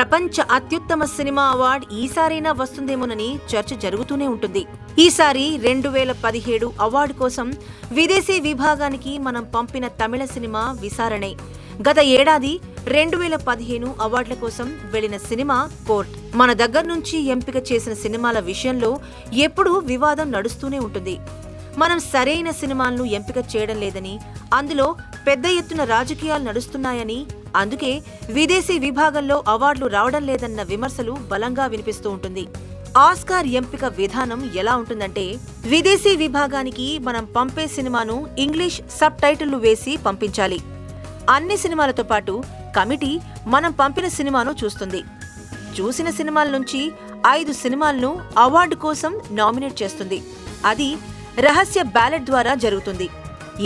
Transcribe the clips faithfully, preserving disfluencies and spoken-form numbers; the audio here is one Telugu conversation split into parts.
ప్రపంచ అత్యుత్తమ సినిమా అవార్డు ఈసారైనా వస్తుందేమోనని చర్చ జరుగుతూనే ఉంటుంది. ఈసారి రెండు వేల పదిహేడు అవార్డు కోసం విదేశీ విభాగానికి మనం పంపిన తమిళ సినిమా విసారణే. గత ఏడాది రెండు వేల పదిహేను అవార్డుల కోసం వెళ్లిన సినిమా కోర్ట్. మన దగ్గర నుంచి ఎంపిక చేసిన సినిమాల విషయంలో ఎప్పుడూ వివాదం నడుస్తూనే ఉంటుంది. మనం సరైన సినిమాలను ఎంపిక చేయడం లేదని, అందులో పెద్ద ఎత్తున రాజకీయాలు నడుస్తున్నాయని, అందుకే విదేశీ విభాగంలో అవార్డులు రావడం లేదన్న విమర్శలు బలంగా వినిపిస్తూ ఉంటుంది. ఆస్కార్ ఎంపిక విధానం ఎలా ఉంటుందంటే, విదేశీ విభాగానికి మనం పంపే సినిమాను ఇంగ్లీష్ సబ్ టైటిళ్లు వేసి పంపించాలి. అన్ని సినిమాలతో పాటు కమిటీ మనం పంపిన సినిమాను చూస్తుంది. చూసిన సినిమాల నుంచి ఐదు సినిమాలను అవార్డు కోసం నామినేట్ చేస్తుంది. అది రహస్య బ్యాలెట్ ద్వారా జరుగుతుంది.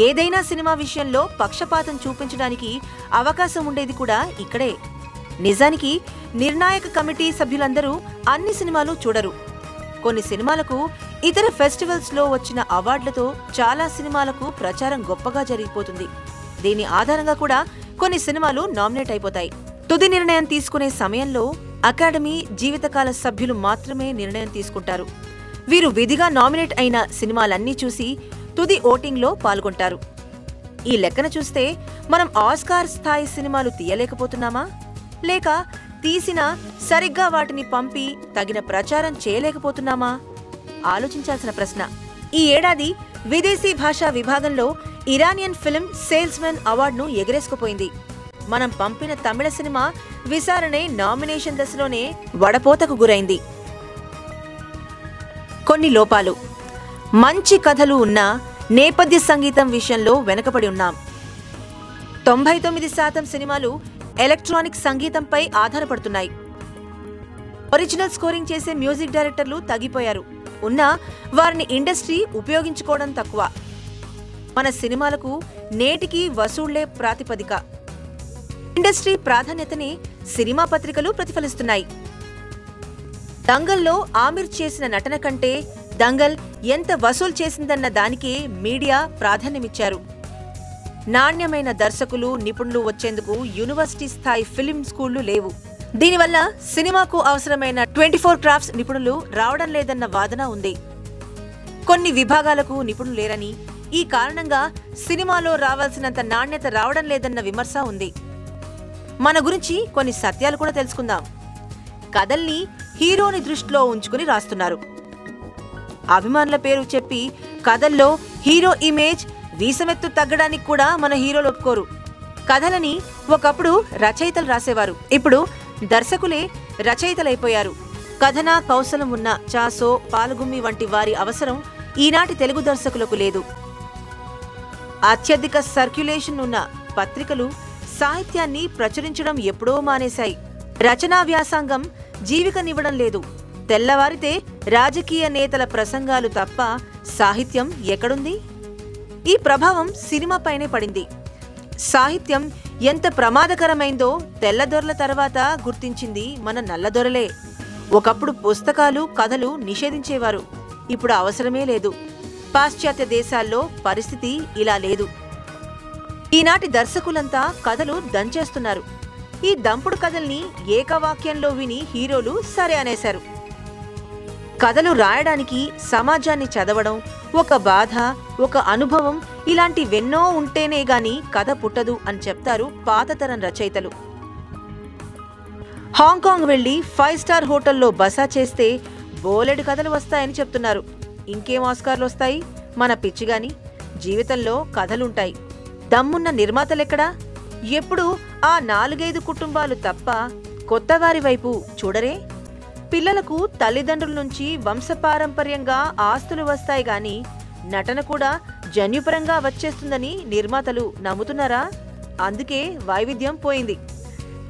ఏదైనా సినిమా విషయంలో పక్షపాతం చూపించడానికి అవకాశం ఉండేది కూడా ఇక్కడే. నిజానికి నిర్ణాయక కమిటీ సభ్యులందరూ అన్ని సినిమాలు చూడరు. కొన్ని సినిమాలకు ఇతర ఫెస్టివల్స్లో వచ్చిన అవార్డులతో చాలా సినిమాలకు ప్రచారం గొప్పగా జరిగిపోతుంది. దీని ఆధారంగా కూడా కొన్ని సినిమాలు నామినేట్ అయిపోతాయి. తుది నిర్ణయం తీసుకునే సమయంలో అకాడమీ జీవితకాల సభ్యులు మాత్రమే నిర్ణయం తీసుకుంటారు. వీరు విధిగా నామినేట్ అయిన సినిమాలన్నీ చూసి తుది ఓటింగ్లో పాల్గొంటారు. ఈ లెక్కన చూస్తే మనం ఆస్కార్ స్థాయి సినిమాలు తీయలేకపోతున్నామా, లేక తీసినా సరిగ్గా వాటిని పంపి తగిన ప్రచారం చేయలేకపోతున్నామా ఆలోచించాల్సిన ప్రశ్న. ఈ ఏడాది విదేశీ భాషా విభాగంలో ఇరానియన్ ఫిల్మ్ సేల్స్మెన్ అవార్డును ఎగరేసుకుపోయింది. మనం పంపిన తమిళ సినిమా విసారణే నామినేషన్ దశలోనే వడపోతకు గురైంది. కొన్ని లోపాలు. మంచి కథలు ఉన్నా నేపథ్య సంగీతం విషయంలో వెనకబడి ఉన్నాం. తొంభై తొమ్మిది శాతం సినిమాలు ఎలక్ట్రానిక్ సంగీతంపై ఆధారపడుతున్నాయి. ఒరిజినల్ స్కోరింగ్ చేసే మ్యూజిక్ డైరెక్టర్లు తగ్గిపోయారు. ఉన్నా వారిని ఇండస్ట్రీ ఉపయోగించుకోవడం తక్కువ. మన సినిమాలకు నేటికి వసూళ్లే ప్రాతిపదిక. ఇండస్ట్రీ ప్రాధాన్యతని సినిమా పత్రికలు ప్రతిఫలిస్తున్నాయి. దంగల్లో ఆమిర్ చేసిన నటన కంటే దంగల్ ఎంత వసూలు చేసిందన్న దానికి మీడియా ప్రాధాన్యమిచ్చారు. నాణ్యమైన దర్శకులు, నిపుణులు వచ్చేందుకు యూనివర్సిటీ స్థాయి ఫిలిం స్కూళ్లు లేవు. దీనివల్ల సినిమాకు అవసరమైన ట్వంటీ ఫోర్ క్రాఫ్ట్స్ నిపుణులు రావడం లేదన్న వాదన ఉంది. కొన్ని విభాగాలకు నిపుణులు లేరని, ఈ కారణంగా సినిమాలో రావాల్సినంత నాణ్యత రావడం లేదన్న విమర్శ ఉంది. మన గురించి కొన్ని సత్యాలు కూడా తెలుసుకుందాం. కథల్ని హీరోని దృష్టిలో ఉంచుకుని రాస్తున్నారు. అభిమానుల పేరు చెప్పి కథల్లో హీరో ఇమేజ్ వీసమెత్తు తగ్గడానికి కూడా మన హీరోలు ఒప్పుకోరు. కథలని ఒకప్పుడు రచయితలు రాసేవారు, ఇప్పుడు దర్శకులే రచయితలైపోయారు. కథన కౌశలం ఉన్న చాసో, పాలగుమ్మి వంటి వారి అవసరం ఈనాటి తెలుగు దర్శకులకు లేదు. అత్యధిక సర్క్యులేషన్ ఉన్న పత్రికలు సాహిత్యాన్ని ప్రచురించడం ఎప్పుడో మానేశాయి. రచనా వ్యాసంగం జీవికనివ్వడం లేదు. తెల్లవారితే రాజకీయ నేతల ప్రసంగాలు తప్ప సాహిత్యం ఎక్కడుంది? ఈ ప్రభావం సినిమాపైనే పడింది. సాహిత్యం ఎంత ప్రమాదకరమైందో తెల్లదొరల తర్వాత గుర్తించింది మన నల్లదొరలే. ఒకప్పుడు పుస్తకాలు, కథలు నిషేధించేవారు, ఇప్పుడు అవసరమే లేదు. పాశ్చాత్య దేశాల్లో పరిస్థితి ఇలా లేదు. ఈనాటి దర్శకులంతా కథలు దంచేస్తున్నారు. ఈ దంపుడు కథల్ని ఏకవాక్యంలో విని హీరోలు సరే అనేశారు. కథలు రాయడానికి, సమాజాన్ని చదవడం, ఒక బాధ, ఒక అనుభవం ఇలాంటివెన్నో ఉంటేనే గాని కథ పుట్టదు అని చెప్తారు పాతతరం రచయితలు. హాంకాంగ్ వెళ్ళి ఫైవ్ స్టార్ హోటల్లో బస చేస్తే బోలెడు కథలు వస్తాయని చెప్తున్నారు. ఇంకేం ఆస్కార్లు వస్తాయి? మన పిచ్చి గాని. జీవితంలో కథలుంటాయి. దమ్మున్న నిర్మాతలెక్కడా? ఎప్పుడు ఆ నాలుగైదు కుటుంబాలు తప్ప కొత్తవారి వైపు చూడరే. పిల్లలకు తల్లిదండ్రుల నుంచి వంశపారంపర్యంగా ఆస్తులు వస్తాయి గాని నటన కూడా జన్యుపరంగా వచ్చేస్తుందని నిర్మాతలు నమ్ముతున్నారా? అందుకే వైవిధ్యం పోయింది.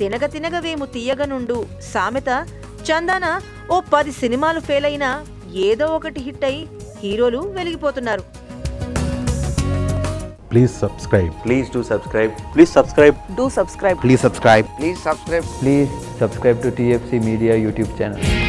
తినగ తినగవేము తీయగనుండు సామెత చందాన ఓ పది సినిమాలు ఫెయిల్ అయినా ఏదో ఒకటి హిట్ అయి హీరోలు వెలిగిపోతున్నారు. Please subscribe. Please do subscribe. Please subscribe. Do subscribe. Please subscribe. Please subscribe. Please subscribe to T F C Media YouTube channel.